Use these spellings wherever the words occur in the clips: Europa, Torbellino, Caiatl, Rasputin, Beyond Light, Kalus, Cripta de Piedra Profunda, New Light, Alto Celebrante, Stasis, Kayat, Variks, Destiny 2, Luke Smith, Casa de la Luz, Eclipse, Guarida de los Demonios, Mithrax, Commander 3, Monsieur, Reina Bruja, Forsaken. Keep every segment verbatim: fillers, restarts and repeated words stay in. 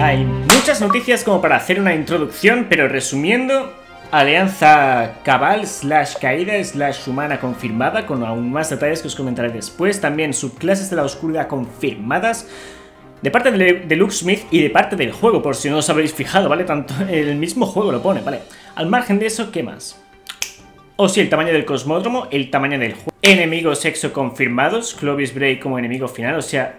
Hay muchas noticias como para hacer una introducción, pero resumiendo, alianza cabal slash caída slash humana confirmada, con aún más detalles que os comentaré después. También subclases de la oscuridad confirmadas de parte de Luke Smith y de parte del juego, por si no os habéis fijado, ¿vale? Tanto el mismo juego lo pone, ¿vale? Al margen de eso, ¿qué más? O sí, el tamaño del cosmódromo, el tamaño del juego. Enemigos exo confirmados, Clovis Bray como enemigo final, o sea...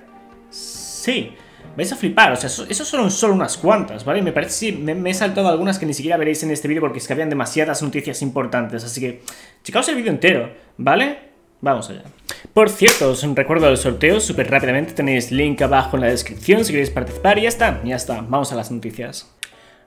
Sí, vais a flipar, o sea, esos son solo unas cuantas, ¿vale? Me parece, sí, me, me he saltado algunas que ni siquiera veréis en este vídeo porque es que habían demasiadas noticias importantes, así que... Checaos el vídeo entero, ¿vale? Vamos allá. Por cierto, os recuerdo los sorteos súper rápidamente, tenéis link abajo en la descripción si queréis participar y ya está, ya está, vamos a las noticias.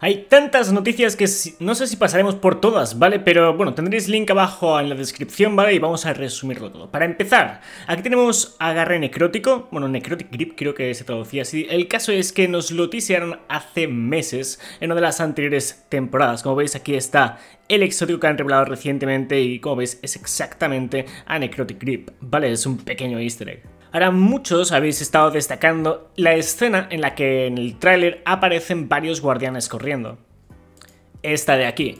Hay tantas noticias que no sé si pasaremos por todas, ¿vale? Pero bueno, tendréis link abajo en la descripción, ¿vale? Y vamos a resumirlo todo. Para empezar, aquí tenemos agarre necrótico, bueno, Necrotic Grip creo que se traducía así. El caso es que nos lo tisearon hace meses en una de las anteriores temporadas. Como veis, aquí está el exótico que han revelado recientemente y como veis es exactamente a Necrotic Grip, ¿vale? Es un pequeño easter egg. Ahora muchos habéis estado destacando la escena en la que en el tráiler aparecen varios guardianes corriendo. Esta de aquí.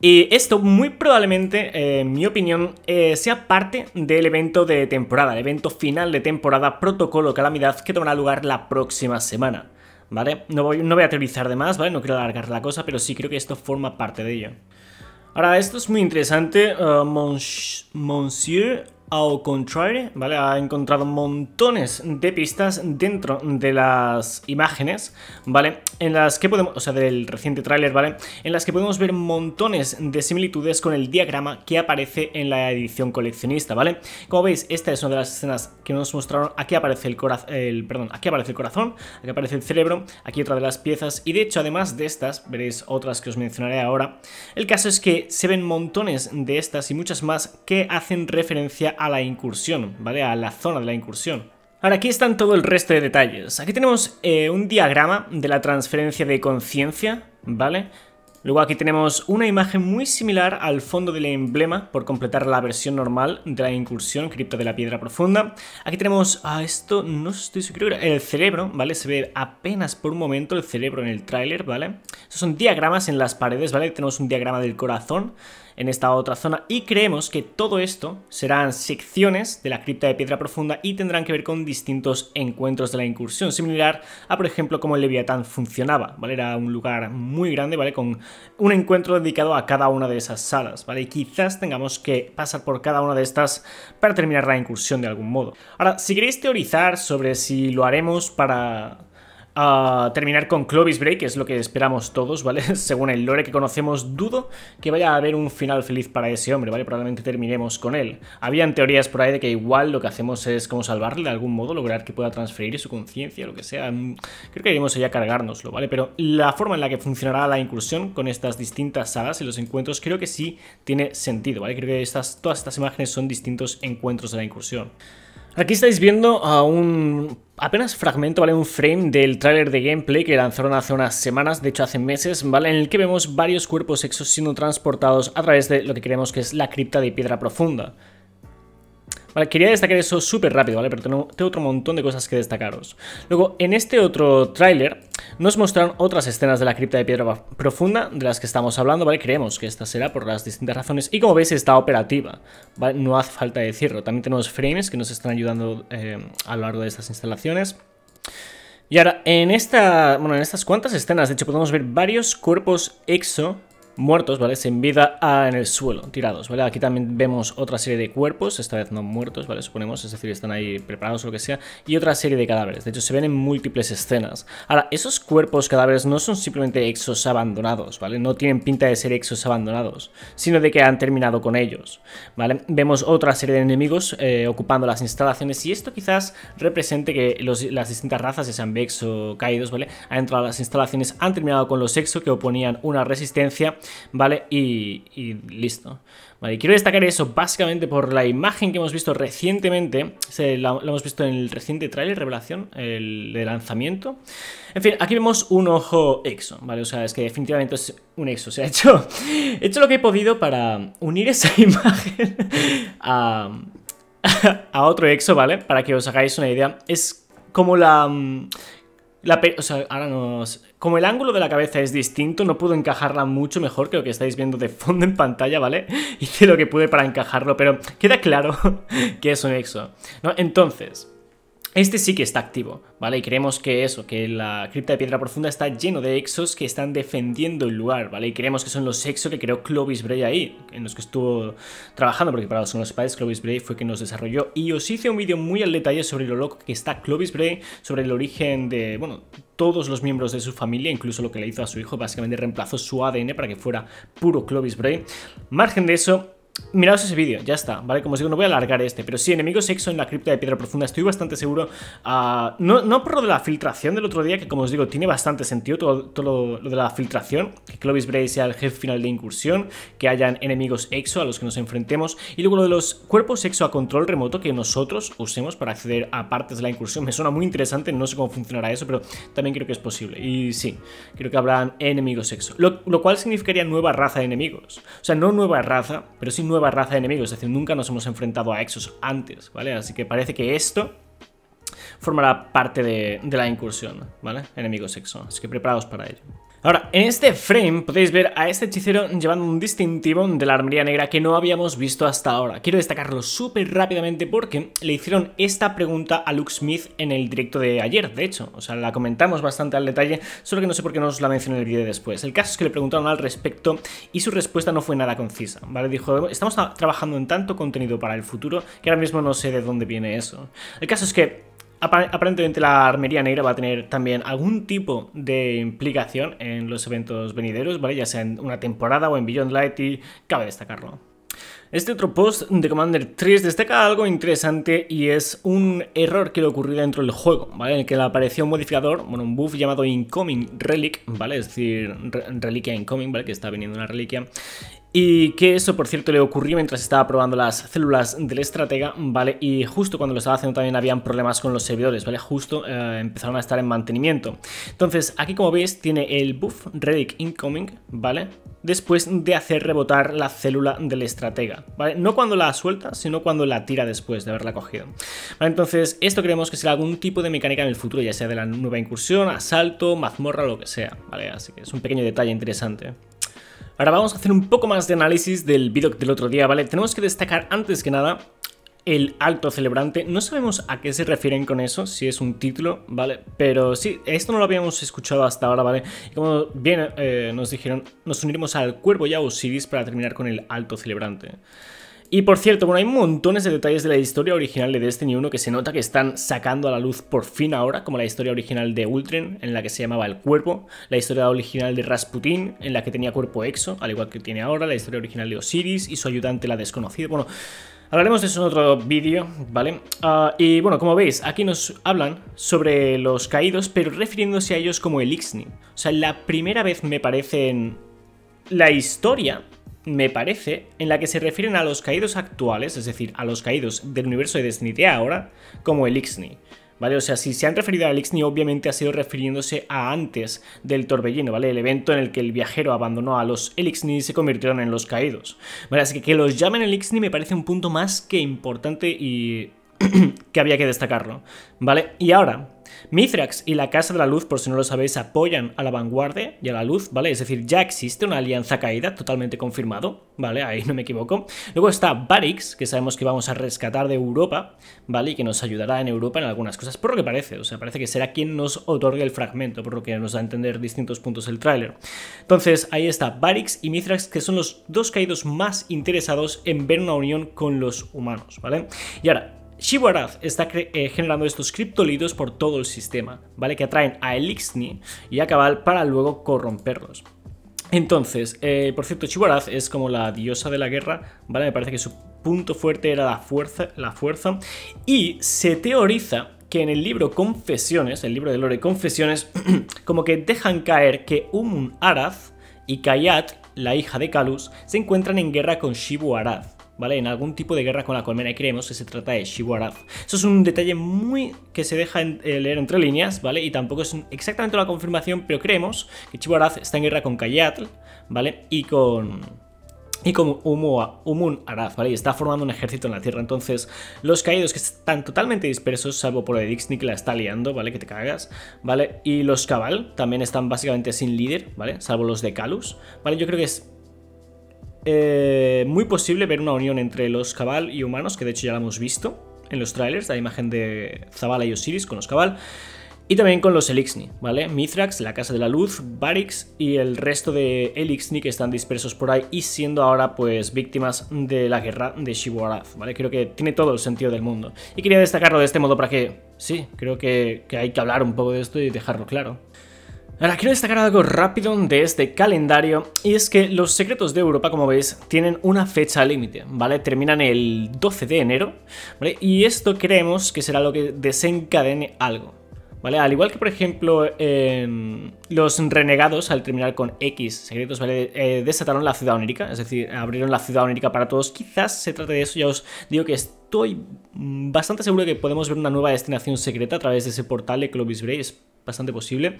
Y esto muy probablemente, eh, en mi opinión, eh, sea parte del evento de temporada, el evento final de temporada Protocolo Calamidad que tomará lugar la próxima semana, ¿vale? No voy, no voy a teorizar de más, ¿vale? No quiero alargar la cosa, pero sí creo que esto forma parte de ello. Ahora, esto es muy interesante. Uh, Monsieur... Au contrario, ¿vale? Ha encontrado montones de pistas dentro de las imágenes, ¿vale? En las que podemos, o sea, del reciente tráiler, ¿vale? En las que podemos ver montones de similitudes con el diagrama que aparece en la edición coleccionista, ¿vale? Como veis, esta es una de las escenas que nos mostraron. Aquí aparece el corazón, el, perdón, aquí aparece el corazón, aquí aparece el cerebro, aquí otra de las piezas y de hecho, además de estas, veréis otras que os mencionaré ahora. El caso es que se ven montones de estas y muchas más que hacen referencia a a la incursión, ¿vale? A la zona de la incursión. Ahora aquí están todo el resto de detalles. Aquí tenemos eh, un diagrama de la transferencia de conciencia, ¿vale? Luego aquí tenemos una imagen muy similar al fondo del emblema por completar la versión normal de la incursión, Cripta de la Piedra Profunda. Aquí tenemos a ah, esto, no estoy seguro, el cerebro, ¿vale? Se ve apenas por un momento el cerebro en el tráiler, ¿vale? Estos son diagramas en las paredes, ¿vale? Tenemos un diagrama del corazón en esta otra zona y creemos que todo esto serán secciones de la Cripta de Piedra Profunda y tendrán que ver con distintos encuentros de la incursión, similar a por ejemplo cómo el Leviatán funcionaba, ¿vale? Era un lugar muy grande, ¿vale? Con un encuentro dedicado a cada una de esas salas, ¿vale? Y quizás tengamos que pasar por cada una de estas para terminar la incursión de algún modo. Ahora, si queréis teorizar sobre si lo haremos para... a terminar con Clovis Bray, que es lo que esperamos todos, ¿vale? Según el lore que conocemos, dudo que vaya a haber un final feliz para ese hombre, ¿vale? Probablemente terminemos con él. Habían teorías por ahí de que igual lo que hacemos es como salvarle de algún modo, lograr que pueda transferir su conciencia, lo que sea. Creo que iremos allá a cargárnoslo, ¿vale? Pero la forma en la que funcionará la incursión con estas distintas salas y los encuentros creo que sí tiene sentido, ¿vale? Creo que estas, todas estas imágenes son distintos encuentros de la incursión. Aquí estáis viendo a un apenas fragmento, ¿vale? Un frame del tráiler de gameplay que lanzaron hace unas semanas, de hecho hace meses, ¿vale? En el que vemos varios cuerpos exos siendo transportados a través de lo que creemos que es la Cripta de Piedra Profunda. Vale, quería destacar eso súper rápido, ¿vale? Pero tengo, tengo otro montón de cosas que destacaros. Luego, en este otro tráiler nos mostraron otras escenas de la Cripta de Piedra Profunda de las que estamos hablando, ¿vale? Creemos que esta será por las distintas razones y como veis está operativa, ¿vale? No hace falta decirlo. También tenemos frames que nos están ayudando eh, a lo largo de estas instalaciones. Y ahora, en esta, bueno, en estas cuantas escenas, de hecho, podemos ver varios cuerpos exo muertos, ¿vale? Sin vida ah, en el suelo, tirados, ¿vale? Aquí también vemos otra serie de cuerpos, esta vez no muertos, ¿vale? Suponemos, es decir, están ahí preparados o lo que sea, y otra serie de cadáveres. De hecho, se ven en múltiples escenas. Ahora, esos cuerpos cadáveres no son simplemente exos abandonados, ¿vale? No tienen pinta de ser exos abandonados, sino de que han terminado con ellos, ¿vale? Vemos otra serie de enemigos eh, ocupando las instalaciones y esto quizás represente que los, las distintas razas, ya sean exo caídos, ¿vale? Han entrado a las instalaciones, han terminado con los exo que oponían una resistencia, ¿vale? Y, y listo. Vale, quiero destacar eso básicamente por la imagen que hemos visto recientemente. Se, la, la hemos visto en el reciente tráiler, revelación, el de lanzamiento. En fin, aquí vemos un ojo exo, ¿vale? O sea, es que definitivamente es un exo. O sea, he hecho, he hecho lo que he podido para unir esa imagen a, a otro exo, ¿vale? Para que os hagáis una idea. Es como la... La pe... o sea, ahora nos... Como el ángulo de la cabeza es distinto, no puedo encajarla mucho mejor que lo que estáis viendo de fondo en pantalla, ¿vale? Hice lo que pude para encajarlo, pero queda claro que es un exo, ¿no? Entonces, este sí que está activo, ¿vale? Y creemos que eso, que la cripta de piedra profunda está lleno de exos que están defendiendo el lugar, ¿vale? Y creemos que son los exos que creó Clovis Bray ahí, en los que estuvo trabajando, porque para los que no sepáis, Clovis Bray fue quien nos desarrolló. Y os hice un vídeo muy al detalle sobre lo loco que está Clovis Bray, sobre el origen de, bueno, todos los miembros de su familia, incluso lo que le hizo a su hijo. Básicamente reemplazó su A D N para que fuera puro Clovis Bray. Margen de eso, miraos ese vídeo, ya está, ¿vale? Como os digo, no voy a alargar este, pero sí, enemigos exo en la cripta de piedra profunda, estoy bastante seguro. Uh, no, no por lo de la filtración del otro día, que como os digo, tiene bastante sentido todo, todo lo, lo de la filtración, que Clovis Bray sea el jefe final de incursión, que hayan enemigos exo a los que nos enfrentemos, y luego lo de los cuerpos exo a control remoto que nosotros usemos para acceder a partes de la incursión. Me suena muy interesante, no sé cómo funcionará eso, pero también creo que es posible, y sí, creo que habrán enemigos exo, lo, lo cual significaría nueva raza de enemigos, o sea, no nueva raza, pero sí nueva raza de enemigos, es decir, nunca nos hemos enfrentado a exos antes, ¿vale? Así que parece que esto formará parte de, de la incursión, ¿vale? Enemigos exo, así que preparaos para ello. Ahora, en este frame podéis ver a este hechicero llevando un distintivo de la armería negra que no habíamos visto hasta ahora. Quiero destacarlo súper rápidamente porque le hicieron esta pregunta a Luke Smith en el directo de ayer, de hecho. O sea, la comentamos bastante al detalle, solo que no sé por qué no os la mencioné en el vídeo después. El caso es que le preguntaron al respecto y su respuesta no fue nada concisa, ¿vale? Dijo, estamos trabajando en tanto contenido para el futuro que ahora mismo no sé de dónde viene eso. El caso es que aparentemente la armería negra va a tener también algún tipo de implicación en los eventos venideros, ¿vale? Ya sea en una temporada o en Beyond Light, y cabe destacarlo. Este otro post de Commander tres destaca algo interesante y es un error que le ocurrió dentro del juego, ¿vale? En el que le apareció un modificador, bueno, un buff llamado Incoming Relic, ¿vale? Es decir, re reliquia incoming, ¿vale? Que está viniendo una reliquia. Y que eso, por cierto, le ocurrió mientras estaba probando las células del estratega, ¿vale? Y justo cuando lo estaba haciendo también habían problemas con los servidores, ¿vale? Justo eh, empezaron a estar en mantenimiento. Entonces, aquí como veis, tiene el buff Relic Incoming, ¿vale? Después de hacer rebotar la célula del estratega, ¿vale? No cuando la suelta, sino cuando la tira después de haberla cogido, ¿vale? Entonces, esto creemos que será algún tipo de mecánica en el futuro, ya sea de la nueva incursión, asalto, mazmorra, lo que sea, ¿vale? Así que es un pequeño detalle interesante. Ahora vamos a hacer un poco más de análisis del vídeo del otro día, ¿vale? Tenemos que destacar antes que nada el Alto Celebrante. No sabemos a qué se refieren con eso, si es un título, ¿vale? Pero sí, esto no lo habíamos escuchado hasta ahora, ¿vale? Y como bien eh, nos dijeron, nos uniremos al Cuervo y a Osiris para terminar con el Alto Celebrante. Y por cierto, bueno, hay montones de detalles de la historia original de Destiny uno que se nota que están sacando a la luz por fin ahora, como la historia original de Ultren, en la que se llamaba el Cuervo, la historia original de Rasputin, en la que tenía cuerpo exo, al igual que tiene ahora, la historia original de Osiris y su ayudante, la desconocida. Bueno, hablaremos de eso en otro vídeo, ¿vale? Uh, y bueno, como veis, aquí nos hablan sobre los caídos, pero refiriéndose a ellos como Eliksni. O sea, la primera vez me parece en la historia... me parece, en la que se refieren a los caídos actuales, es decir, a los caídos del universo de Destiny de ahora, como Eliksni, ¿vale? O sea, si se han referido a Eliksni, obviamente ha sido refiriéndose a antes del Torbellino, ¿vale? El evento en el que el viajero abandonó a los Eliksni y se convirtieron en los caídos, ¿vale? Así que que los llamen Eliksni me parece un punto más que importante y que había que destacarlo, ¿vale? Y ahora... Mithrax y la Casa de la Luz, por si no lo sabéis, apoyan a la vanguardia y a la luz, ¿vale? Es decir, ya existe una alianza caída, totalmente confirmado, ¿vale? Ahí no me equivoco. Luego está Variks, que sabemos que vamos a rescatar de Europa, ¿vale? Y que nos ayudará en Europa en algunas cosas, por lo que parece. O sea, parece que será quien nos otorgue el fragmento, por lo que nos da a entender distintos puntos del tráiler. Entonces, ahí está Variks y Mithrax, que son los dos caídos más interesados en ver una unión con los humanos, ¿vale? Y ahora... Xivu Arath está eh, generando estos criptolitos por todo el sistema, ¿vale? Que atraen a Eliksni y a Cabal para luego corromperlos. Entonces, eh, por cierto, Xivu Arath es como la diosa de la guerra, ¿vale? Me parece que su punto fuerte era la fuerza, la fuerza. Y se teoriza que en el libro Confesiones, el libro de Lore Confesiones, como que dejan caer que Umun Arath y Kayat, la hija de Kalus, se encuentran en guerra con Xivu Arath, ¿vale? En algún tipo de guerra con la colmena, y creemos que se trata de Xivu Arath. Eso es un detalle muy que se deja en, eh, leer entre líneas, ¿vale? Y tampoco es exactamente una confirmación, pero creemos que Xivu Arath está en guerra con Caiatl, ¿vale? Y con... y como Umun Arath, ¿vale? Y está formando un ejército en la tierra. Entonces los caídos que están totalmente dispersos, salvo por Eliksni, que la está liando, ¿vale? Que te cagas, ¿vale? Y los Cabal también están básicamente sin líder, ¿vale? Salvo los de Kalus, ¿vale? Yo creo que es eh, muy posible ver una unión entre los Cabal y humanos, que de hecho ya la hemos visto en los trailers, la imagen de Zabala y Osiris con los Cabal. Y también con los Eliksni, ¿vale? Mithrax, la Casa de la Luz, Variks y el resto de Eliksni que están dispersos por ahí y siendo ahora, pues, víctimas de la guerra de Xivu Arath, ¿vale? Creo que tiene todo el sentido del mundo. Y quería destacarlo de este modo para que, sí, creo que, que hay que hablar un poco de esto y dejarlo claro. Ahora, quiero destacar algo rápido de este calendario, y es que los secretos de Europa, como veis, tienen una fecha límite, ¿vale? Terminan el doce de enero, ¿vale? Y esto creemos que será lo que desencadene algo, ¿vale? Al igual que, por ejemplo, eh, los renegados, al terminar con X secretos, ¿vale? Eh, desataron la ciudad onírica, es decir, abrieron la ciudad onírica para todos. Quizás se trate de eso, ya os digo que estoy bastante seguro de que podemos ver una nueva destinación secreta a través de ese portal de Clovis Bray, es bastante posible.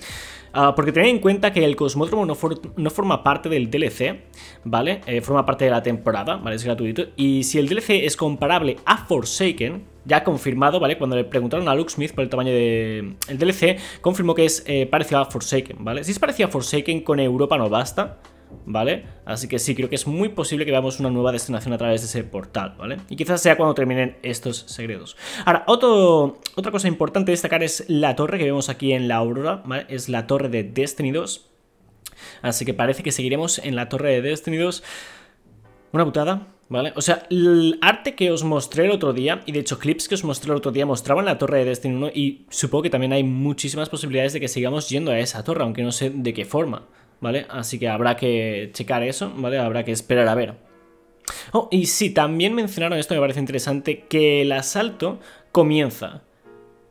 Uh, porque tened en cuenta que el Cosmódromo no, for no forma parte del D L C, ¿vale? Eh, forma parte de la temporada, ¿vale? Es gratuito. Y si el D L C es comparable a Forsaken, ya confirmado, ¿vale? Cuando le preguntaron a Luke Smith por el tamaño del D L C, confirmó que es eh, parecido a Forsaken, ¿vale? Si es parecido a Forsaken, con Europa no basta, ¿vale? Así que sí, creo que es muy posible que veamos una nueva destinación a través de ese portal, ¿vale? Y quizás sea cuando terminen estos secretos. Ahora, otro, otra cosa importante destacar es la torre que vemos aquí en la Aurora, ¿vale? Es la torre de Destiny dos. Así que parece que seguiremos en la torre de Destiny dos. Una putada, ¿vale? O sea, el arte que os mostré el otro día, y de hecho clips que os mostré el otro día, mostraban la torre de Destiny uno, y supongo que también hay muchísimas posibilidades de que sigamos yendo a esa torre, aunque no sé de qué forma, ¿vale? Así que habrá que checar eso, ¿vale? Habrá que esperar a ver. Oh, y sí, también mencionaron esto, me parece interesante, que el asalto comienza...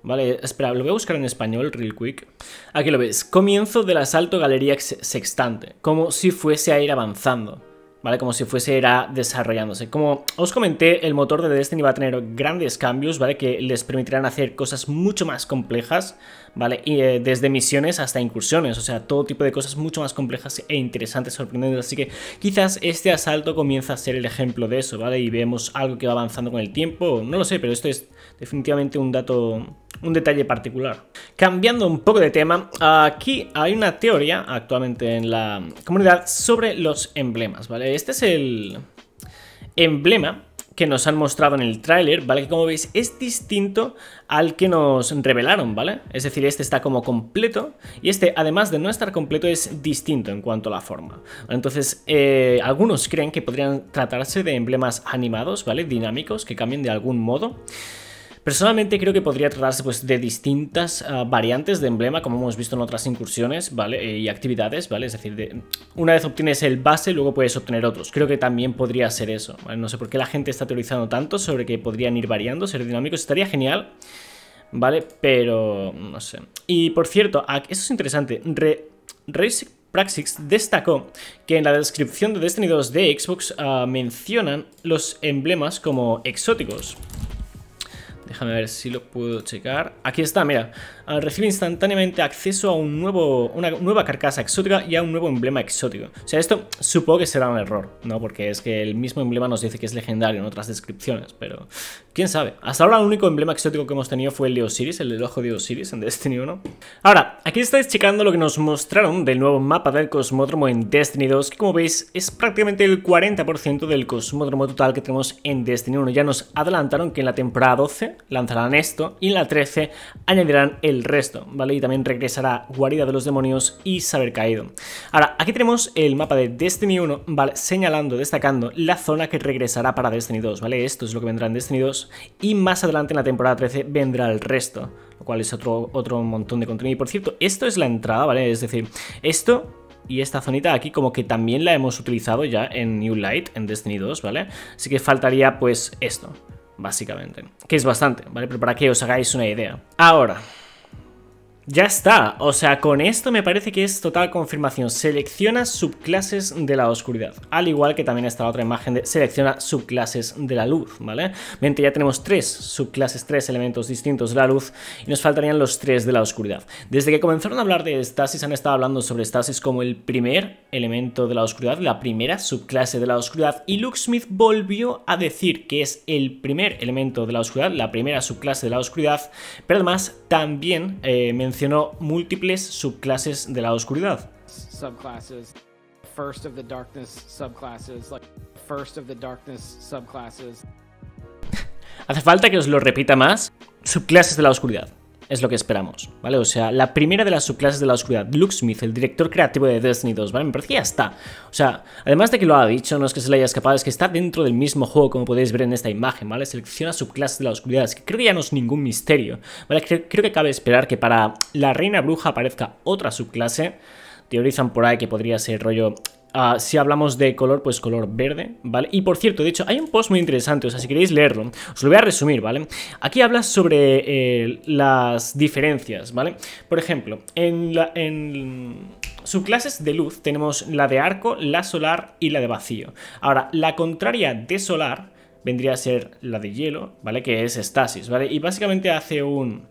Vale, espera, lo voy a buscar en español real quick. Aquí lo veis. Comienzo del asalto galería sextante, como si fuese a ir avanzando, ¿vale? Como si fuese irá desarrollándose. Como os comenté, el motor de Destiny va a tener grandes cambios, ¿vale? Que les permitirán hacer cosas mucho más complejas, ¿vale? Y, eh, desde misiones hasta incursiones, o sea, todo tipo de cosas mucho más complejas e interesantes, sorprendentes. Así que quizás este asalto comienza a ser el ejemplo de eso, ¿vale? Y vemos algo que va avanzando con el tiempo, no lo sé, pero esto es definitivamente un dato... un detalle particular. Cambiando un poco de tema, aquí hay una teoría actualmente en la comunidad sobre los emblemas, ¿vale? Este es el emblema que nos han mostrado en el tráiler, ¿vale? Que como veis es distinto al que nos revelaron, ¿vale? Es decir, este está como completo y este, además de no estar completo, es distinto en cuanto a la forma. Entonces, eh, algunos creen que podrían tratarse de emblemas animados, ¿vale? Dinámicos, que cambien de algún modo. Personalmente creo que podría tratarse, pues, de distintas uh, variantes de emblema, como hemos visto en otras incursiones, ¿vale? Eh, y actividades, ¿vale? Es decir, de, una vez obtienes el base, luego puedes obtener otros. Creo que también podría ser eso, ¿vale? No sé por qué la gente está teorizando tanto sobre que podrían ir variando, ser dinámicos. Estaría genial, ¿vale? Pero no sé. Y por cierto, eso es interesante. Re-Race Praxis destacó que en la descripción de Destiny dos de Xbox uh, mencionan los emblemas como exóticos. Déjame ver si lo puedo checar. Aquí está, mira. Recibe instantáneamente acceso a un nuevo, una nueva carcasa exótica y a un nuevo emblema exótico. O sea, esto supongo que será un error, ¿no? Porque es que el mismo emblema nos dice que es legendario en otras descripciones, pero quién sabe. Hasta ahora el único emblema exótico que hemos tenido fue el de Osiris, el del ojo de Osiris en Destiny uno. Ahora, aquí estáis checando lo que nos mostraron del nuevo mapa del Cosmódromo en Destiny dos, que como veis es prácticamente el cuarenta por ciento del Cosmódromo total que tenemos en Destiny uno. Ya nos adelantaron que en la temporada doce lanzarán esto y en la trece añadirán el El resto, ¿vale? Y también regresará Guarida de los Demonios y Saber Caído. Ahora, aquí tenemos el mapa de Destiny uno, ¿vale? Señalando, destacando la zona que regresará para Destiny dos, ¿vale? Esto es lo que vendrá en Destiny dos y más adelante en la temporada trece vendrá el resto, lo cual es otro, otro montón de contenido. Y por cierto, esto es la entrada, ¿vale? Es decir, esto... y esta zonita aquí como que también la hemos utilizado ya en New Light, en Destiny dos, ¿vale? Así que faltaría, pues, esto, básicamente. Que es bastante, ¿vale? Pero para que os hagáis una idea. Ahora... Ya está, o sea, con esto me parece que es total confirmación. Selecciona subclases de la oscuridad, al igual que también está la otra imagen de selecciona subclases de la luz, ¿vale? Mientras ya tenemos tres subclases, tres elementos distintos de la luz, y nos faltarían los tres de la oscuridad. Desde que comenzaron a hablar de Stasis, han estado hablando sobre Stasis como el primer elemento de la oscuridad, la primera subclase de la oscuridad, y Luke Smith volvió a decir que es el primer elemento de la oscuridad, la primera subclase de la oscuridad, pero además también eh, mencionó Mencionó múltiples subclases de la oscuridad. Hace falta que os lo repita más. Subclases de la oscuridad. Es lo que esperamos, ¿vale? O sea, la primera de las subclases de la oscuridad. Luke Smith, el director creativo de Destiny dos, ¿vale? Me parece que ya está. O sea, además de que lo ha dicho, no es que se le haya escapado, es que está dentro del mismo juego, como podéis ver en esta imagen, ¿vale? Selecciona subclases de la oscuridad. Es que creo que ya no es ningún misterio, ¿vale? Creo, creo que cabe esperar que para la Reina Bruja aparezca otra subclase. Teorizan por ahí que podría ser rollo... Uh, si hablamos de color, pues color verde, ¿vale? Y por cierto, de hecho, hay un post muy interesante, o sea, si queréis leerlo, os lo voy a resumir, ¿vale? Aquí hablas sobre eh, las diferencias, ¿vale? Por ejemplo, en, la, en subclases de luz tenemos la de arco, la solar y la de vacío. Ahora, la contraria de solar vendría a ser la de hielo, ¿vale? Que es Stasis, ¿vale? Y básicamente hace un...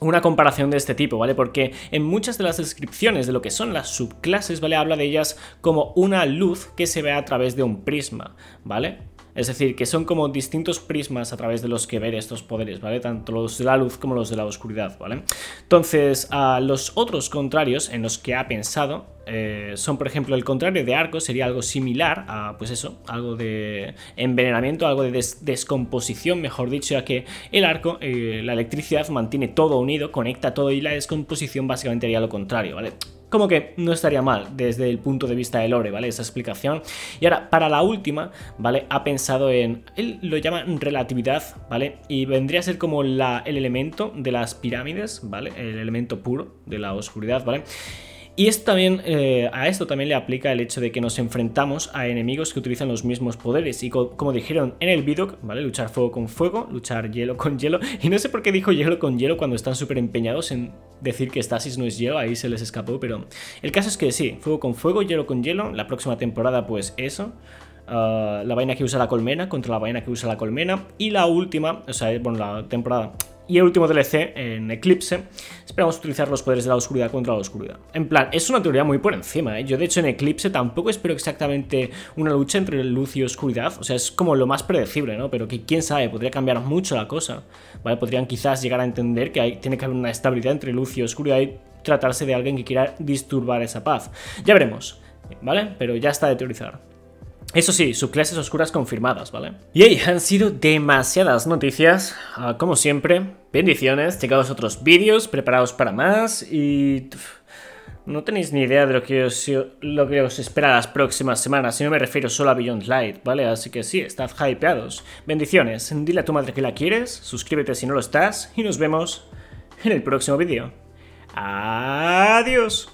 una comparación de este tipo, ¿vale? Porque en muchas de las descripciones de lo que son las subclases, ¿vale? Habla de ellas como una luz que se ve a través de un prisma, ¿vale? Es decir, que son como distintos prismas a través de los que ver estos poderes, ¿vale? Tanto los de la luz como los de la oscuridad, ¿vale? Entonces, a los otros contrarios en los que ha pensado eh, son, por ejemplo, el contrario de arco sería algo similar a, pues eso, algo de envenenamiento, algo de des descomposición, mejor dicho, ya que el arco, eh, la electricidad mantiene todo unido, conecta todo y la descomposición básicamente haría lo contrario, ¿vale? Como que no estaría mal desde el punto de vista del lore, ¿vale? Esa explicación. Y ahora, para la última, ¿vale? Ha pensado en... él lo llama relatividad, ¿vale? Y vendría a ser como la, el elemento de las pirámides, ¿vale? El elemento puro de la oscuridad, ¿vale? Y esto también, eh, a esto también le aplica el hecho de que nos enfrentamos a enemigos que utilizan los mismos poderes. Y co como dijeron en el vídeo, ¿vale? Luchar fuego con fuego, luchar hielo con hielo. Y no sé por qué dijo hielo con hielo cuando están súper empeñados en decir que Stasis no es hielo. Ahí se les escapó, pero el caso es que sí, fuego con fuego, hielo con hielo. La próxima temporada, pues eso. Uh, la vaina que usa la colmena contra la vaina que usa la colmena. Y la última, o sea, bueno, la temporada... y el último D L C en Eclipse esperamos utilizar los poderes de la oscuridad contra la oscuridad. En plan, es una teoría muy por encima, ¿eh? Yo de hecho en Eclipse tampoco espero exactamente una lucha entre luz y oscuridad. O sea, es como lo más predecible, ¿no? Pero que quién sabe, podría cambiar mucho la cosa, ¿vale? Podrían quizás llegar a entender que hay, tiene que haber una estabilidad entre luz y oscuridad y tratarse de alguien que quiera disturbar esa paz. Ya veremos, ¿vale? Pero ya está de teorizar. Eso sí, subclases oscuras confirmadas, ¿vale? Y ahí han sido demasiadas noticias, uh, como siempre. Bendiciones, checaos otros vídeos, preparaos para más y... no tenéis ni idea de lo que, os, lo que os espera las próximas semanas, y no me refiero solo a Beyond Light, ¿vale? Así que sí, estad hypeados. Bendiciones, dile a tu madre que la quieres, suscríbete si no lo estás, y nos vemos en el próximo vídeo. ¡Adiós!